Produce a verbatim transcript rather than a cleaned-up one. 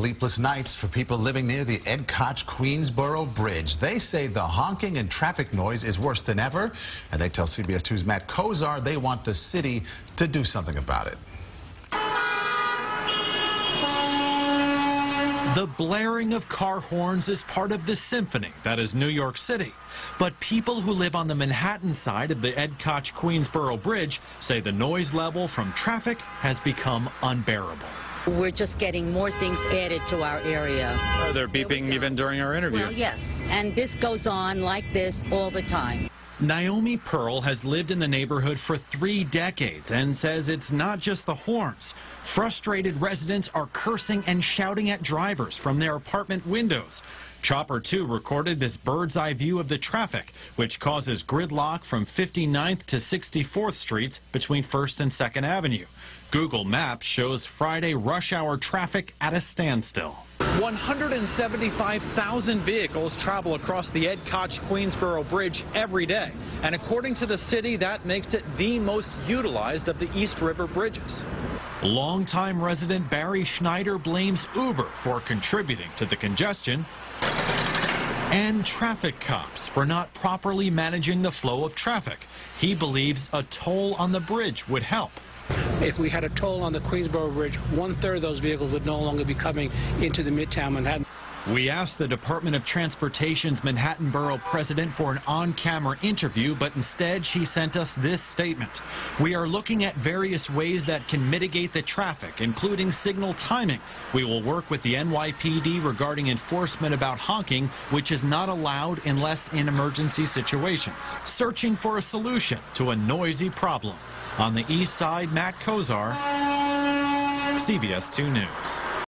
sleepless nights for people living near the Ed Koch Queensboro Bridge. They say the honking and traffic noise is worse than ever, and they tell C B S two's Matt Kozar they want the city to do something about it. The blaring of car horns is part of the symphony that is New York City. But people who live on the Manhattan side of the Ed Koch Queensboro Bridge say the noise level from traffic has become unbearable. We're just getting more things added to our area. Oh, they're beeping even during our interview. Well, yes, and this goes on like this all the time. Naomi Pearl has lived in the neighborhood for three decades and says it's not just the horns. Frustrated residents are cursing and shouting at drivers from their apartment windows. Chopper two recorded this bird's eye view of the traffic, which causes gridlock from fifty-ninth to sixty-fourth Streets between first and second Avenue. Google Maps shows Friday rush hour traffic at a standstill. one hundred seventy-five thousand vehicles travel across the Ed Koch Queensboro Bridge every day. And according to the city, that makes it the most utilized of the East River bridges. Longtime resident Barry Schneider blames Uber for contributing to the congestion and traffic cops for not properly managing the flow of traffic. He believes a toll on the bridge would help. If we had a toll on the Queensboro Bridge, one-third of those vehicles would no longer be coming into the Midtown Manhattan. We asked the Department of Transportation's Manhattan Borough president for an on-camera interview, but instead she sent us this statement. We are looking at various ways that can mitigate the traffic, including signal timing. We will work with the N Y P D regarding enforcement about honking, which is not allowed unless in emergency situations. Searching for a solution to a noisy problem. On the east side, Matt Kozar, C B S two News.